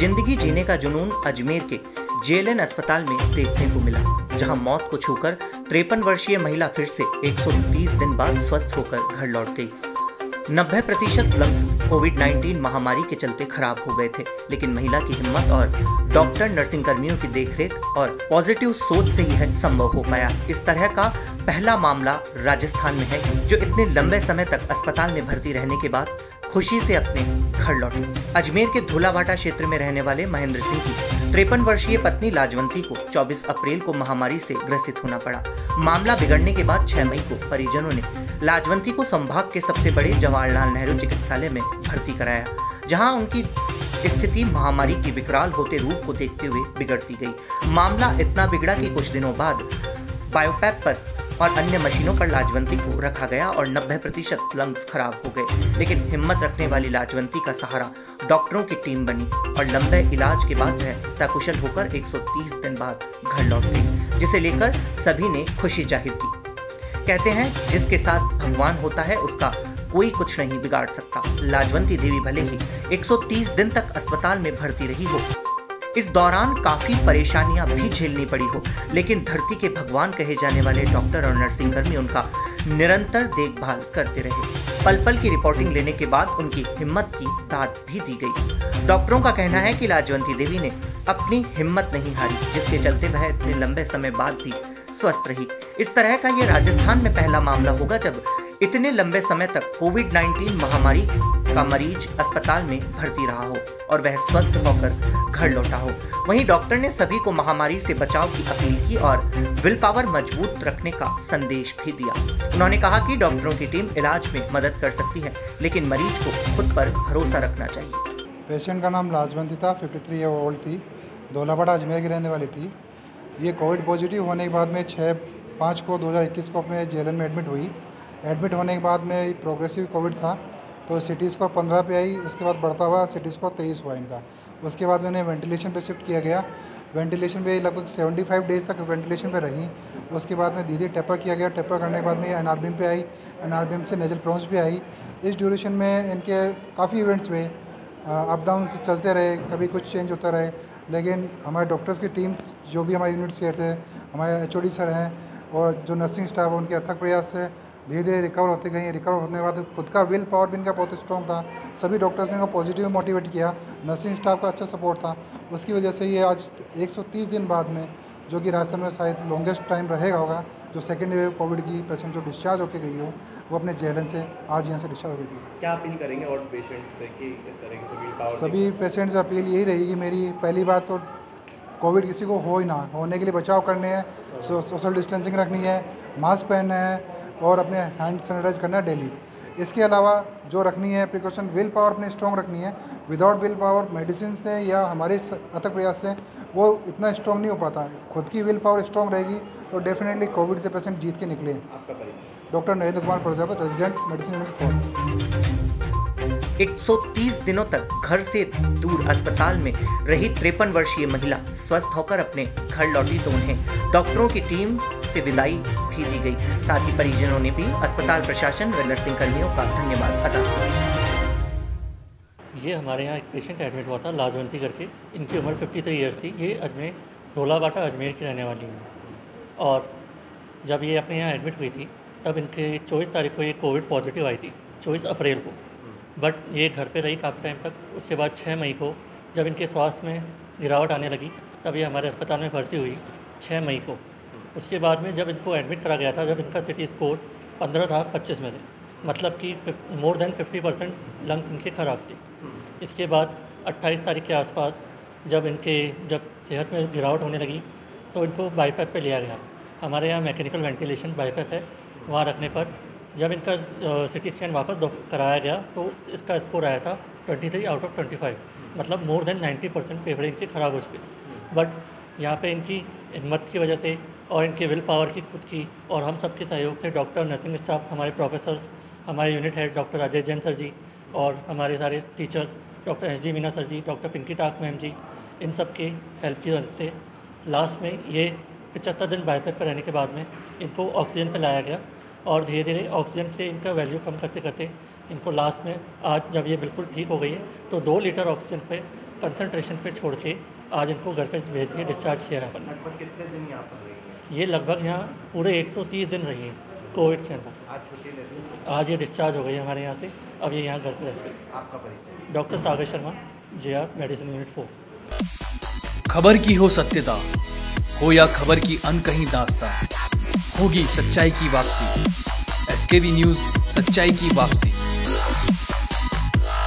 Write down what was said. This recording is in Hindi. जिंदगी जीने का जुनून अजमेर के जेएलएन अस्पताल में देखने को मिला, जहां मौत को छूकर 53 वर्षीय महिला फिर से 130 दिन बाद स्वस्थ होकर घर लौट गई। 90% लंग्स कोविड-19 महामारी के चलते खराब हो गए थे, लेकिन महिला की हिम्मत और डॉक्टर नर्सिंग कर्मियों की देखरेख और पॉजिटिव सोच से यह संभव हो पाया। इस तरह का पहला मामला राजस्थान में है, जो इतने लंबे समय तक अस्पताल में भर्ती रहने के बाद खुशी से अपने घर लौटे। अजमेर के धोलावाटा क्षेत्र में रहने वाले महेंद्र सिंह की 53 वर्षीय पत्नी लाजवंती को 24 अप्रैल को महामारी से ग्रसित होना पड़ा। मामला बिगड़ने के बाद 6 मई को परिजनों ने लाजवंती को संभाग के सबसे बड़े जवाहरलाल नेहरू चिकित्सालय में भर्ती कराया, जहां उनकी स्थिति महामारी की विकराल होते रूप को देखते हुए बिगड़ती गई। मामला इतना बिगड़ा कि कुछ दिनों बाद बायोपैप पर और अन्य मशीनों पर लाजवंती को रखा गया और 90% लंग्स खराब हो गए, लेकिन हिम्मत रखने वाली लाजवंती का सहारा डॉक्टरों की टीम बनी और लंबे इलाज के बाद वह सकुशल होकर 130 दिन बाद घर लौट गई, जिसे लेकर सभी ने खुशी जाहिर की। कहते हैं जिसके साथ भगवान होता है उसका कोई कुछ नहीं बिगाड़ सकता। लाजवंती देवी भले ही 130 दिन तक अस्पताल में भर्ती रही हो, इस दौरान काफी परेशानियां भी झेलनी पड़ी हो, लेकिन धरती के भगवान कहे जाने वाले डॉक्टर और नर्सिंग कर्मी उनका निरंतर देखभाल करते रहे। पल पल की रिपोर्टिंग लेने के बाद उनकी हिम्मत की दाद भी दी गई। डॉक्टरों का कहना है कि लाजवंती देवी ने अपनी हिम्मत नहीं हारी, जिसके चलते वह इतने लंबे समय बाद भी स्वस्थ रही। इस तरह का यह राजस्थान में पहला मामला होगा जब इतने लंबे समय तक कोविड-19 महामारी का मरीज अस्पताल में भर्ती रहा हो और वह स्वस्थ होकर घर लौटा हो। वहीं डॉक्टर ने सभी को महामारी से बचाव की अपील की और विल पावर मजबूत रखने का संदेश भी दिया। उन्होंने कहा कि डॉक्टरों की टीम इलाज में मदद कर सकती है, लेकिन मरीज को खुद पर भरोसा रखना चाहिए। पेशेंट का नाम लाजवंती था, 53 ईयर ओल्ड थी, धोलावाड़ा अजमेर की रहने वाली थी। ये कोविड पॉजिटिव होने के बाद में 6/5 को 2021 को अपने जेएलएन में एडमिट हुई। एडमिट होने के बाद में प्रोग्रेसिव कोविड था, तो सिटी स्कोर 15 पे आई, उसके बाद बढ़ता हुआ सिटी स्कोर 23 हुआ इनका। उसके बाद मैंने वेंटिलेशन पे शिफ्ट किया गया। वेंटिलेशन पे लगभग 75 डेज तक वेंटिलेशन पे रही। उसके बाद में धीरे टेपर किया गया। टेपर करने के बाद में एनआरबीएम पे आई, एनआरबीएम से नेजल प्रोन्स पे आई। इस ड्यूरेशन में इनके काफ़ी इवेंट्स हुए, अप डाउन चलते रहे, कभी कुछ चेंज होता रहे, लेकिन हमारे डॉक्टर्स की टीम जो भी हमारे यूनिट से थे, हमारे HOD सर हैं और जो नर्सिंग स्टाफ है, उनके अथक प्रयास से धीरे धीरे रिकवर होते गए। रिकवर होने के बाद खुद का विल पावर भी इनका बहुत स्ट्रॉन्ग था। सभी डॉक्टर्स ने इनको पॉजिटिव मोटिवेट किया, नर्सिंग स्टाफ का अच्छा सपोर्ट था। उसकी वजह से ये आज 130 दिन बाद में, जो कि राजस्थान में शायद लॉन्गेस्ट टाइम रहेगा होगा, जो सेकेंड वेव कोविड की पेशेंट जो डिस्चार्ज होकर गई हो, वो अपने जेलन से आज यहाँ से डिस्चार्ज हो गई है। क्या अपील करेंगे और पेशेंट्स से कि इस तरह की विल पावर? सभी पेशेंट्स से अपील यही रहेगी मेरी, पहली बात तो कोविड किसी को हो ही ना, होने के लिए बचाव करने हैं, सोशल डिस्टेंसिंग रखनी है, मास्क पहनना है और अपने हैंड सैनिटाइज करना है डेली। इसके अलावा जो रखनी है प्रिकॉशन, विल पावर अपने स्ट्रॉन्ग रखनी है। विदाउट विल पावर मेडिसिन से या हमारे अथक प्रयास से वो इतना स्ट्रॉन्ग नहीं हो पाता है। खुद की विल पावर स्ट्रॉन्ग रहेगी तो डेफिनेटली कोविड से पेशेंट जीत के निकले। Doctor Narendra Kumar Prajapat, resident medicine unit 4। 130 दिनों तक घर से दूर अस्पताल में रही 53 वर्षीय महिला स्वस्थ होकर अपने घर लौटी तो उन्हें डॉक्टरों की टीम से विदाई भी दी गई। साथ ही परिजनों ने भी अस्पताल प्रशासन व नर्सिंग कर्मियों का धन्यवाद अदा किया। ये हमारे यहाँ एक पेशेंट एडमिट हुआ था, लाजवंती करके, इनकी उम्र 53 ईयर्स थी। ये अजमेर, धोलावाटा अजमेर की रहने वाली हुई और जब ये अपने यहाँ एडमिट हुई थी तब इनके 24 तारीख को ये कोविड पॉजिटिव आई थी, 24 अप्रैल को। बट ये घर पर रही काफ़ी टाइम तक। उसके बाद 6 मई को जब इनके स्वास्थ्य में गिरावट आने लगी तब ये हमारे अस्पताल में भर्ती हुई 6 मई को। उसके बाद में जब इनको एडमिट करा गया था, जब इनका सिटी स्कोर 15 था 25 में से, मतलब कि मोर देन 50% लंग्स इनके ख़राब थे। इसके बाद 28 तारीख के आसपास जब सेहत में गिरावट होने लगी तो इनको बाईपैप पे लिया गया। हमारे यहाँ मैकेनिकल वेंटिलेशन बाईपैप है, वहाँ रखने पर जब इनका सिटी स्कैन वापस कराया गया तो इसका स्कोर आया था 23/25, मतलब मोर देन 90% फेफड़े इनके ख़राब हो चुके। बट यहाँ पर इनकी हिम्मत की वजह से और इनके विल पावर की खुद की और हम सब के सहयोग से डॉक्टर, नर्सिंग स्टाफ, हमारे प्रोफेसर्स, हमारे unit head doctor Rajay Jain sir ji और हमारे सारे teachers, doctor SG Meena sir ji, doctor Pinky Tak ma'am ji, इन सब के हेल्प की वजह से लास्ट में ये 75 दिन बायोपैप पर रहने के बाद में इनको ऑक्सीजन पर लाया गया और धीरे धीरे ऑक्सीजन से इनका वैल्यू कम करते करते इनको लास्ट में आज जब ये बिल्कुल ठीक हो गई है तो 2 लीटर ऑक्सीजन पर कंसंट्रेशन पे छोड़ के आज इनको घर पे भेज के डिस्चार्ज किया है। लगभग कितने दिन यहाँ पर रही है? ये लगभग यहाँ पूरे 130 दिन रही है कोविड के अंदर। आज छुट्टी ले ली? आज ये डिस्चार्ज हो गई हमारे यहाँ से, अब ये यहाँ घर पे रहती है। आपका परिचय? Doctor Sagar Sharma, JR medicine unit 4। खबर की हो सत्यता हो या खबर की अनकही दास्तां, होगी सच्चाई की वापसी। SKV न्यूज़, सच्चाई की वापसी।